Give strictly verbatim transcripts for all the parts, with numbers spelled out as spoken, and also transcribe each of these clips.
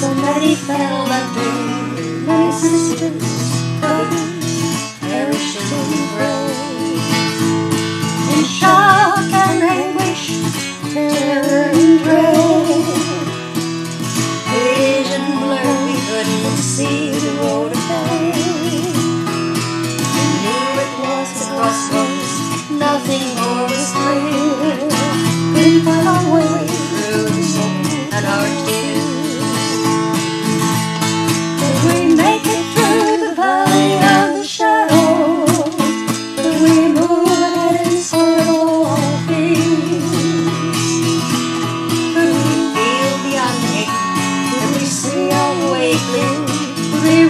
Somebody fell that day. My sister's brothers perished in the fray. In shock and anguish, terror and dread, vision blurred, we couldn't see the road ahead. We knew it was the crossroads, nothing more was clear. We found our way through the storm and our tears.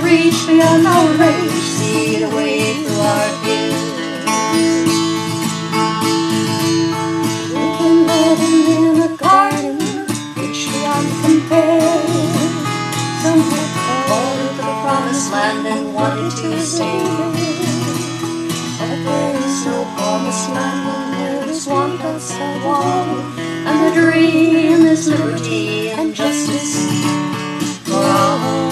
Reach beyond our range, see the way through our fears. Looking living in a garden, reach beyond compare. Some had fallen to the promised land and wanted to stay. But there is no promised land when there is one that's the wall, and the dream is liberty and justice for all.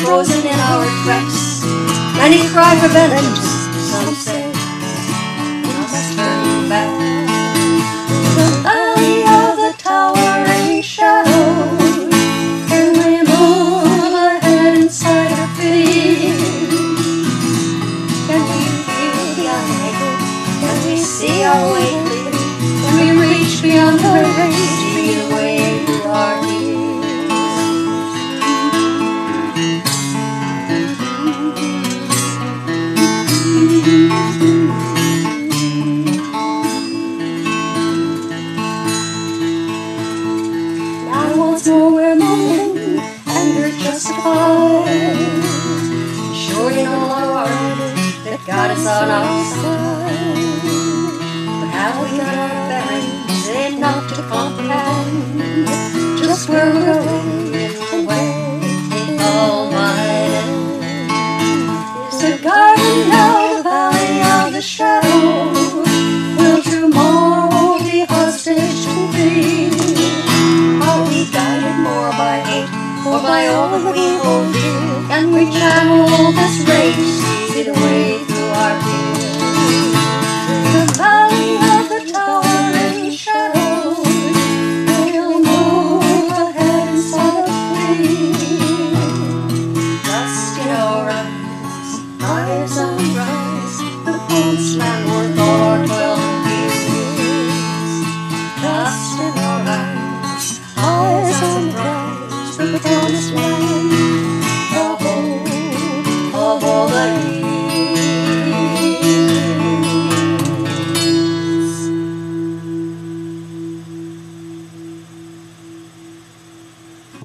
Frozen in our tracks, many cry for vengeance. Some say we must turn back. The valley of the towering shadow, and we move ahead inside our fear. Can we feel the unable? Can we see our way clear? Can we reach beyond our range? Nowhere moving and we're justified. Sure in all our heart that God is on our side. But have we got our bearings enough to comprehend just where we're going and where it all might end? Is the garden now the valley of the shadow? Will tomorrow be hostage to thee? Or by all that we will do, and we channel this rage, see the way through our fears. The valley of the towering shadow, we'll move ahead inside of fear. Dust in our eyes, eyes unrise, the promised land will go our twelve years. Dust in our eyes, eyes unrise, the promised land, the hope of all the years.